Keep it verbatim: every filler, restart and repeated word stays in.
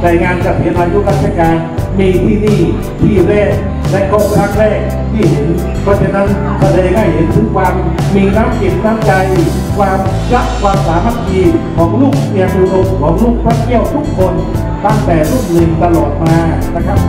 แต่งานจัดเปลี่ยนอายุราชการมีที่นี่ที่แรกและก็ครั้งแรกที่เห็นเพราะฉะนั้นแสดงให้เห็นถึงความมีน้ำจิตน้ำใจความรักความสามัคคีของลูกเมียอุดมของลูกพระเกี้ยวทุกคนตั้งแต่รุ่นหนึ่งตลอดมานะครับ